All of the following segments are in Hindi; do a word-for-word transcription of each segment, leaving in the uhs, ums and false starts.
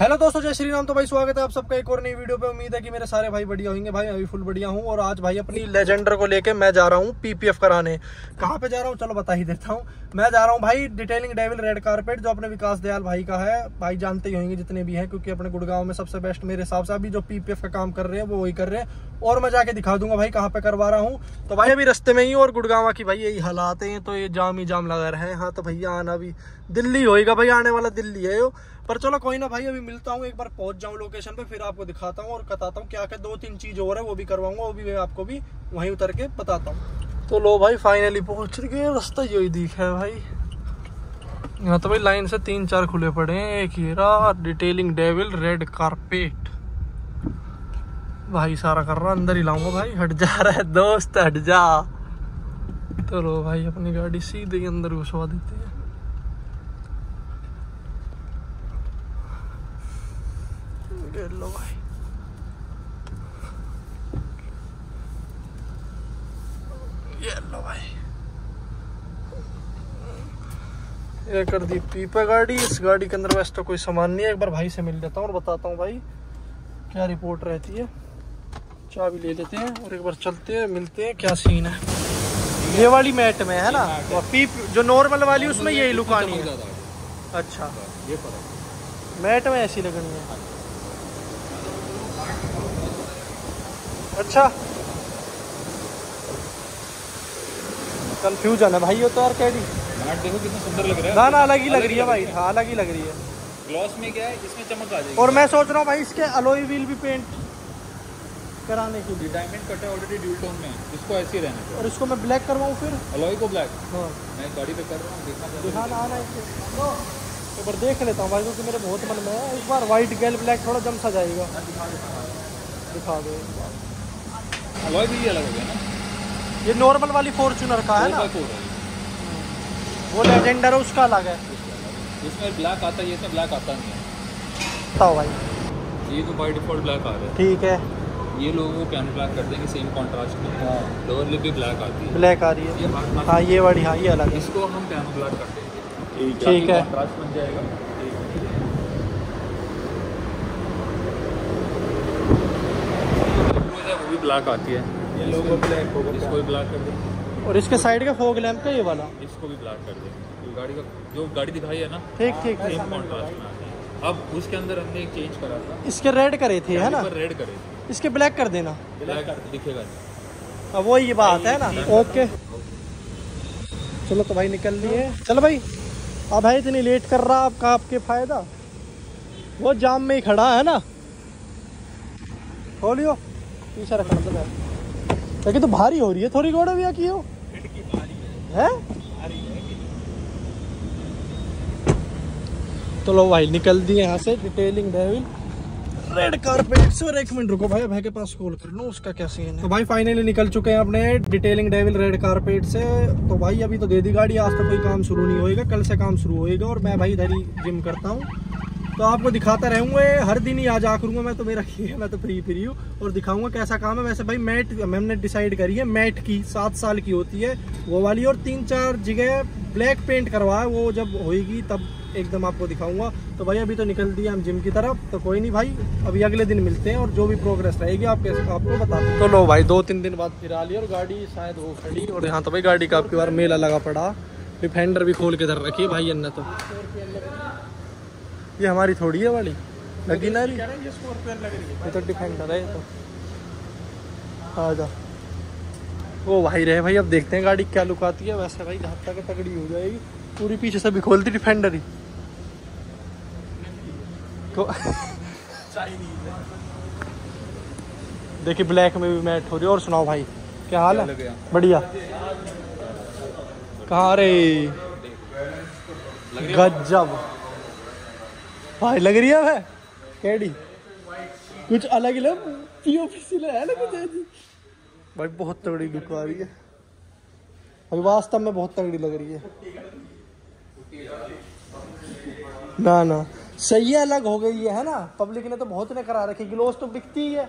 हेलो दोस्तों, जय श्री राम। तो भाई स्वागत है आप सबका एक और नई वीडियो पे। उम्मीद है कि मेरे सारे भाई बढ़िया होंगे। भाई अभी फुल बढ़िया हूँ और आज भाई अपनी लेजेंडर को लेके मैं जा रहा हूँ पीपीएफ कराने। कहाँ पे जा रहा हूँ चलो बता ही देता हूँ। मैं जा रहा हूँ भाई डिटेलिंग डेविल रेड कार्पेट, जो अपने विकास दयाल भाई का है। भाई जानते ही होंगे जितने भी हैं, क्योंकि अपने गुड़गांव में सबसे बेस्ट मेरे हिसाब से अभी जो पीपीएफ का काम कर रहे हैं वो वही कर रहे हैं। और मैं जाके दिखा दूंगा भाई कहाँ पे करवा रहा हूँ। तो भाई अभी रस्ते में ही और गुड़गांव की भाई यही हालात हैं, तो ये जाम ही जाम लगा रहे हैं। हाँ तो भैया आना भी दिल्ली होएगा, भाई आने वाला दिल्ली है। पर चलो कोई ना भाई, अभी मिलता हूँ, एक बार पहुंच जाऊँ लोकेशन पे, फिर आपको दिखाता हूँ और बताता हूँ क्या क्या दो तीन चीज और है वो भी करवाऊंगा, वो भी मैं आपको भी वहीं उतर के बताता हूँ। तो लो भाई फाइनली पहुंच गए। रास्ता यही दिखा है भाई। यहाँ तो भाई लाइन से तीन चार खुले पड़े हैं। एक ये रहा डिटेलिंग डेविल रेड कार्पेट। भाई सारा कर रहा, अंदर ही लाऊंगा भाई। हट जा रहा है दोस्त, हट जा। तो लो भाई अपनी गाड़ी सीधे ही अंदर घुसवा देते हैं। लो भाई ये लो भाई, ये कर दी पीपा गाड़ी। इस गाड़ी के अंदर वैसे तो कोई सामान नहीं है। एक बार भाई से मिल लेता हूँ और बताता हूँ भाई क्या रिपोर्ट रहती है। चाबी ले लेते हैं और एक बार चलते हैं, मिलते हैं क्या सीन है। ये वाली मैट में है ना, और पीप जो नॉर्मल वाली उसमें यही लुकानी है। अच्छा ये मैट में ऐसी लगनी है। अच्छा कंफ्यूजन है भाई ये तो यार। कैडी मैट देखो कितना सुंदर लग रहा है ना। ना अलग ही लग रही है भाई। हाँ अलग ही लग रही है। ग्लॉस में क्या है, इसमें चमक आ जाएगी। और मैं सोच रहा हूँ भाई इसके अलॉय व्हील भी पेंट कराने के लिए। डायमंड कट है ऑलरेडी ड्यूल टोन में, इसको ऐसे ही रहने दो। और इसको मैं ब्लैक करवाऊँ फिर अलॉय को। ब्लैक हाँ मैं गाड़ी पे कर रहा हूँ, एक बार देख लेता हूँ भाई, क्योंकि मेरे बहुत मन में है। एक बार वाइट गैल ब्लैक थोड़ा जम सा जाएगा। दिखा दो अलॉय भी अलग हो गया ना। ये नॉर्मल वाली फॉर्चूनर का है ना, वो लेजेंडर है उसका अलग है। इसमें ब्लैक आता है, इसमें ब्लैक आता नहीं है। तो भाई ये तो बाई डिफॉल्ट ब्लैक आ रहा है, ठीक है। ये लोग वो पियानो ब्लैक कर देंगे सेम कॉन्ट्रास्ट में। लोअर लिप भी ब्लैक आती है, ब्लैक आ रही है। ये हाँ ये वाली, हाँ ये अलग है। इसको हम पियानो ब्लैक कर देंगे, ठीक है, कॉन्ट्रास्ट बन जाएगा। ब्लैक आती है, ये लोगो ब्लैक होगा, इसको भी ब्लैक कर दें। और इसके साइड का फॉग लैंप का ये वाला, इसको भी ब्लैक कर दें। गाड़ी का जो गाड़ी दिखाई है ना, ठीक ठीक सेम कॉन्ट्रास्ट में। अब उसके अंदर हमने एक चेंज करा था, इसके रेड करे थे है ना, रेड करे थे। इसके ब्लैक कर देना, ब्लैक दिखेगा नहीं। अब वो ये बात है ना। ओके चलो तो भाई निकल लिए। चलो भाई अब भाई इतनी लेट कर रहा आपका आपके फायदा, वो जाम में ही खड़ा है ना। खोलियो पीछे रखना तो है, लेकिन तो भारी हो रही है थोड़ी गोड़ा भी आ की हो है? तो लो भाई निकल दिए यहाँ से डिटेलिंग डेविल रेड कार्पेट से। और एक मिनट रुको भाई, भाई के पास कॉल कर लूँ उसका क्या सीन है। तो भाई फाइनली निकल चुके हैं अपने डिटेलिंग डेविल रेड कार्पेट से। तो भाई अभी तो दे दी गाड़ी, आज तो कोई काम शुरू नहीं होएगा, कल से काम शुरू होएगा। और मैं भाई इधर ही जिम करता हूँ, तो आपको दिखाता रहूँगा हर दिन ही। आज आ करूँगा मैं तो, मेरा ये मैं तो फ्री फ्री हूँ और दिखाऊंगा कैसा काम है। वैसे भाई मैट हमने डिसाइड करी है, मैट की सात साल की होती है वो वाली, और तीन चार जगह ब्लैक पेंट करवाया, वो जब होएगी तब एकदम आपको दिखाऊंगा। तो भाई अभी तो निकल दिया हम जिम की तरफ। तो कोई नहीं भाई, अभी अगले दिन मिलते हैं और जो भी प्रोग्रेस रहेगी आपके आपको बता दें। तो लो भाई दो तीन दिन बाद फिर आ ली और गाड़ी शायद वो खड़ी। और यहाँ तो भाई गाड़ी का आपकी बार मेला लगा पड़ा, फिर फेंडर भी खोल के धर रखी है भाई। अन्ना तो ये हमारी थोड़ी है वाली लगी ना, रही ये तो डिफेंडर है ये तो। आ जा वो भाई रहे भाई, अब देखते हैं गाड़ी क्या लुक आती है। वैसे भाई जहाँ तक तगड़ी हो जाएगी पूरी, पीछे से भी खोलती डिफेंडर ही तो। देखिए ब्लैक में भी मैट हो रही है। और सुनाओ भाई क्या हाल है? बढ़िया। कहाँ रे गजब भाई लग रही है वह कैडी, कुछ अलग ही लग पीओपीसी है ना कुछ ऐसी। भाई बहुत तगड़ी लुक आ रही है भाई, वास्तव में बहुत तगड़ी लग रही है ना। ना सही है, अलग हो गई है ना। पब्लिक ने तो बहुत ने करा रखी, ग्लोस तो दिखती ही है,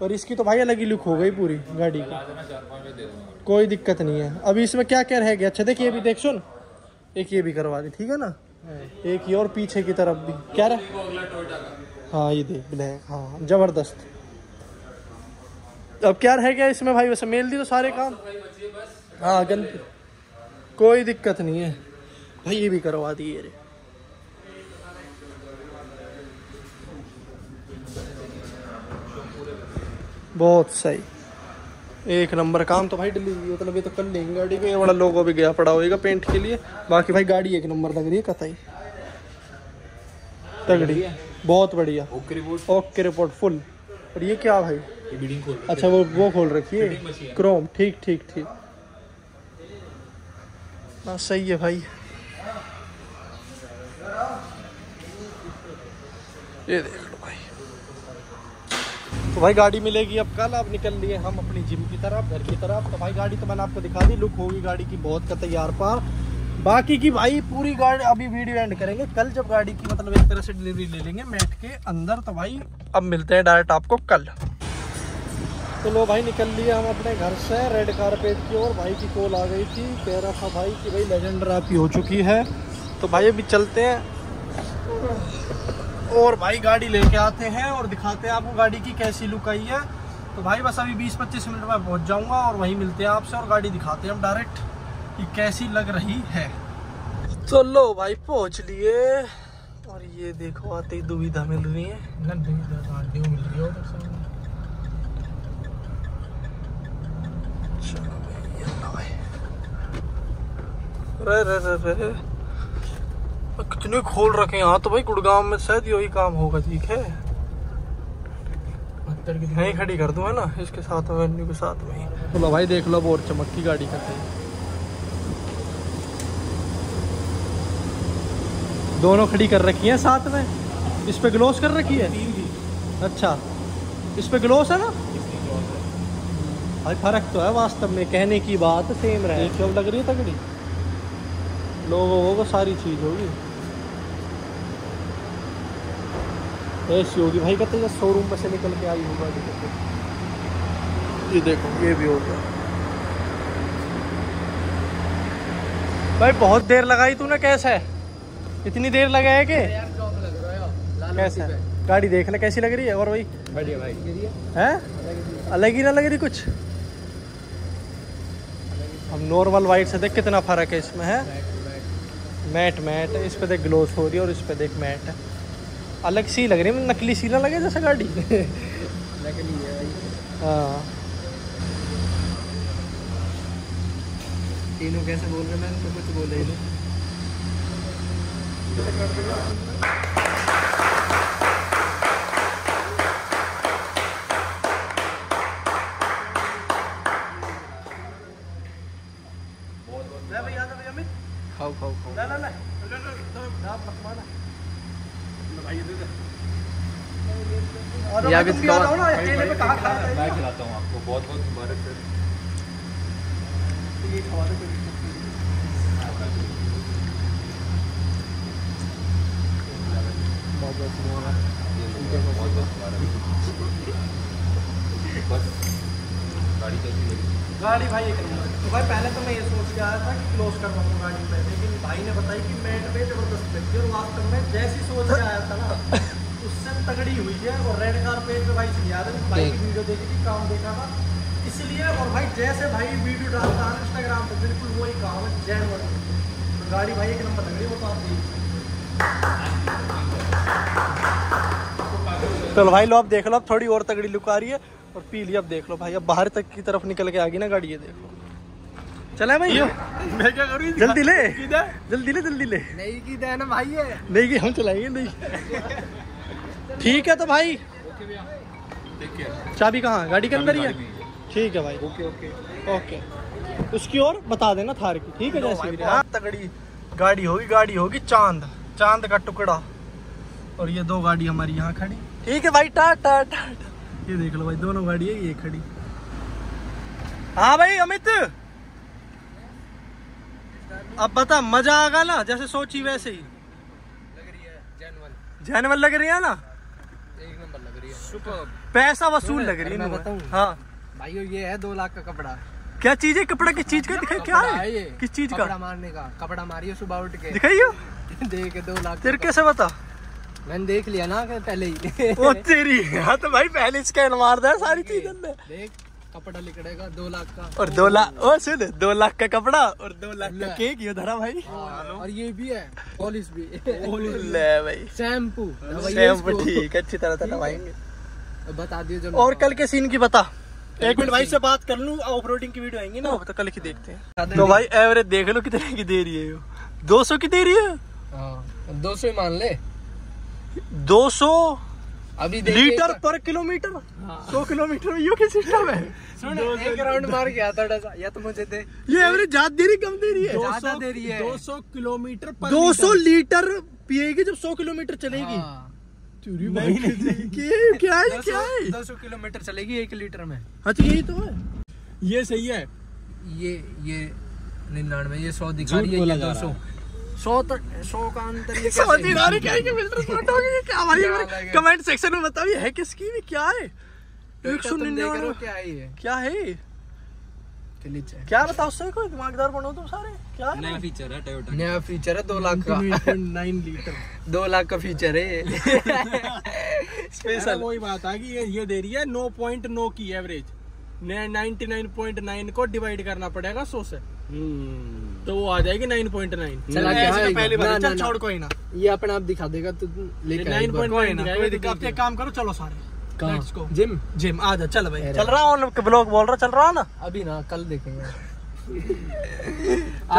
पर इसकी तो भाई अलग ही लुक हो गई पूरी गाड़ी की। कोई दिक्कत नहीं है। अभी इसमें क्या क्या रह गया? अच्छा देखिए, अभी देख सुन एक ये भी करवा दी, ठीक है ना। एक ये और पीछे की तरफ भी क्या रहा, हाँ ये देख ब्लैक, हाँ जबरदस्त। अब क्या रह गया इसमें भाई, वैसे मेल दी तो सारे काम, हाँ गंद कोई दिक्कत नहीं है भाई, ये भी करवा दिए रे। बहुत सही, एक नंबर काम तो भाई डिलीवरी मतलब ये तो कर लेंगे। गाड़ी में ये बड़ा लोगो भी गया पड़ा होगा पेंट के लिए, बाकी भाई गाड़ी एक नंबर लग रही है, कतई तगड़ी, बहुत बढ़िया। Okay report, okay report full. और ये क्या भाई, ये बीडिंग खोल, अच्छा वो वो खोल रखी है क्रोम, ठीक ठीक ठीक, हाँ सही है भाई। ये देख लो भाई, तो भाई गाड़ी मिलेगी अब कल। अब निकल लिए हम अपनी जिम की तरफ, घर की तरफ। तो भाई गाड़ी तो मैंने आपको दिखा दी, लुक होगी गाड़ी की बहुत का तैयार पार। बाकी की भाई पूरी गाड़ी अभी वीडियो एंड करेंगे, कल जब गाड़ी की मतलब एक तरह से डिलीवरी ले लेंगे मैट के अंदर। तो भाई अब मिलते हैं डायरेक्ट आपको कल। तो लो भाई निकल लिए हम अपने घर से रेड कारपेट की ओर। भाई की कॉल आ गई थी, कह रहा था भाई कि भाई लेजेंडर आपकी हो चुकी है। तो भाई अभी चलते हैं और भाई गाड़ी लेके आते हैं और दिखाते हैं आपको गाड़ी की कैसी लुक आई है। तो भाई बस अभी बीस पच्चीस मिनट में पहुंच जाऊंगा और वहीं मिलते हैं आपसे और गाड़ी दिखाते हैं हम डायरेक्ट कि कैसी लग रही है। तो लो भाई पहुंच लिए और ये देखो आते ही दुविधा मिल रही है, रे रे रे रे कितने खोल रखे यहाँ। तो भाई गुड़गांव में शायद यही काम होगा, ठीक है यही खड़ी कर दूं है ना, इसके साथ में के साथ में ही। तो लो भाई देख लो और चमक की गाड़ी का दोनों खड़ी कर रखी है साथ में। इस पे ग्लोस कर रखी है, अच्छा इस पे ग्लोस है ना भाई, फर्क तो है वास्तव में, कहने की बात सेम रहे। क्यों लग रही है तगड़ी, लोगों होगा सारी चीज होगी, ऐसी होगी भाई कहते हैं शोरूम पर से निकल के आई होगा। ये देखो ये भी हो गया भाई। बहुत देर लगाई तूने, कैसा है इतनी देर लगा है कि कैसा है? गाड़ी देख ले कैसी लग रही है। और भाई बढ़िया भाई है, अलग ही ना लग रही कुछ। हम नॉर्मल वाइट से देख कितना फर्क है इसमें है, मैट मैट इस पे देख ग्लोस हो रही है और इस पे देख मैट है, अलग सी लग रही है, नकली सी ना लगे जैसे गाड़ी। हाँ तीनों कैसे बोल रहे, मैंने तो कुछ बोला ही नहीं। या भी इसका मैं खिलाता हूँ आपको, बहुत बहुत मुबारक है। गाड़ी भाई एक नंबर। तो भाई पहले तो मैं ये सोच के आया था कि क्लोज कर पाऊंगा गाड़ी पे, लेकिन भाई ने बताई कि मैट पे जबरदस्त लगी और वास्तव में जैसी सोच के आया था ना उससे तगड़ी हुई है। और रेड कारपेट पे भाई से याद है भाई की वीडियो देखी थी, काम देखा था इसलिए। और भाई जैसे भाई वीडियो डालता है इंस्टाग्राम पे बिल्कुल वही काम है, जैन वर्ग। तो गाड़ी भाई एक नंबर तगड़ी, वो तो आप देखिए। चलो भाई लो आप देख लो, आप थोड़ी और तगड़ी लुक आ रही है। और पीली अब देख लो भाई, अब बाहर तक की तरफ निकल के आ गई ना गाड़ी, ये देखो चला भाई। मैं क्या करूँ, जल्दी ले जल्दी ले जल्दी ले, नहीं की दे ना भाई है, नहीं की हम चलाएंगे नहीं। ठीक है तो भाई चाबी कहाँ, गाड़ी के अंदर ही है, ठीक है भाई ओके ओके ओके। उसकी और बता देना थार की, ठीक है जैसे तगड़ी गाड़ी होगी। गाड़ी होगी चांद, चांद का टुकड़ा। और ये दो गाड़ी हमारी यहाँ खड़ी, ठीक है भाई टाटा टाटा। ये देख लो भाई दोनों गाड़ी है, ये खड़ी। हाँ भाई अमित अब बता, मजा आगा ना जैसे सोची वैसे ही जेनवन लग रही है ना, एक नंबर लग रही है, सुपर पैसा वसूल लग रही है। बताऊं हाँ भाई ये है दो लाख का कपड़ा, क्या चीज है कपड़ा, किस चीज का दिखाई, क्या है किस चीज का, कपड़ा मारने का, कपड़ा मारियो सुबह उठ के दिखाइयो। देख दो लाख तेरे कैसे बता? मैंने देख लिया ना पहले ही। ओ तेरी हाँ तो भाई पहले स्कैन मार दिया सारी चीज में। देख कपड़ा निकलेगा दो लाख का और दो लाख ओ सुन दो लाख का कपड़ा और दो लाख का केक ये धरा भाई। और ये भी है पॉलिश भी ले भाई शैम्पू शैम्पू ठीक अच्छी तरह से लगाएंगे बता दियो जब। और कल के सीन की बता एक मिनट भाई से बात कर लूँ ऑफ रोडिंग की वीडियो आएंगी ना तो कल की देखते हैं। तो भाई एवरेज देख लो कितने की दे रही है दो सौ की दे रही है दो सौ ही मान ले दो सौ अभी लीटर पर किलोमीटर सौ किलोमीटर यो के सिस्टम है। सुन एक राउंड मार गया थोड़ा सा या तो मुझे दे ये एवरेज ज्यादा दे रही कम दे रही है ज्यादा दे रही है दो सौ किलोमीटर पर दो सौ लीटर पिएगी जब सौ किलोमीटर चलेगी। क्या है क्या है दो सौ किलोमीटर चलेगी एक लीटर में। अच्छा यही तो है ये सही है ये ये निन्यानवे ये सौ दिखा रही है दो सौ सौ तो सौ का अंतर ये क्या कमेंट सेक्शन में बताओ ये है किसकी भी क्या है एक सौ निन्यानवे क्या है क्या है क्या बताओ उससे कोई दिमागदार बनो तुम सारे। क्या नया फीचर है टोयोटा नया फीचर है दो लाख का नौ लीटर दो लाख का फीचर है स्पेशल। वही बात है कि ये दे रही है नौ पॉइंट नौ की average ninety nine point nine को डिवाइड करना पड़ेगा सौ से तो वो आ जाएगी नाइन पॉइंट नाइन। चला पहली बार चल छोड़ कोई ना ये अपना आप दिखा देगा तो लेके नाइन पॉइंट नाइन काम करो चलो सारे लेट्स गो जिम जिम आ जा चल भाई चल रहा ऑन ब्लॉग बोल रहा चल रहा ना अभी ना कल देखेंगे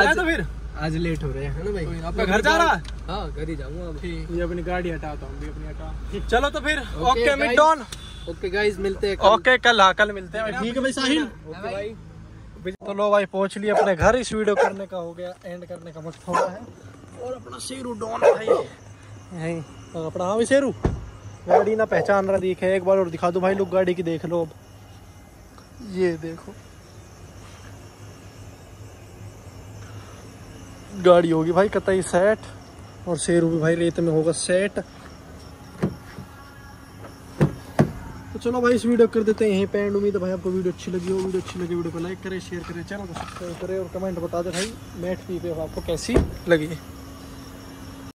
आज तो फिर आज लेट हो रहे हैं ना भाई आपका घर जा रहा है। हां घर ही जाऊंगा अब ये अपनी गाड़ी हटाता हूं भी अपनी हटा। चलो तो फिर okay mid on okay guys मिलते हैं ओके कल। हां कल मिलते हैं ठीक है भाई साहिल ओके भाई। तो लो भाई पहुंच लिए अपने घर इस वीडियो करने का हो गया एंड करने का वक्त हो रहा है। और अपना शेरू डॉन भाई यही अपना हाँ भाई शेरू गाड़ी ना पहचान रहा दिखे एक बार और दिखा दो भाई लोग गाड़ी की देख लो अब ये देखो गाड़ी होगी भाई कतई सेट और शेरू भी भाई रेत में होगा सेट। तो चलो भाई इस वीडियो कर देते हैं यहीं पे एंड। उम्मीद है भाई आपको वीडियो अच्छी लगी हो वीडियो अच्छी लगी वीडियो को लाइक करें शेयर करें चैनल को सब्सक्राइब करें और कमेंट बता दें भाई मैट पीपीएफ आपको कैसी लगी।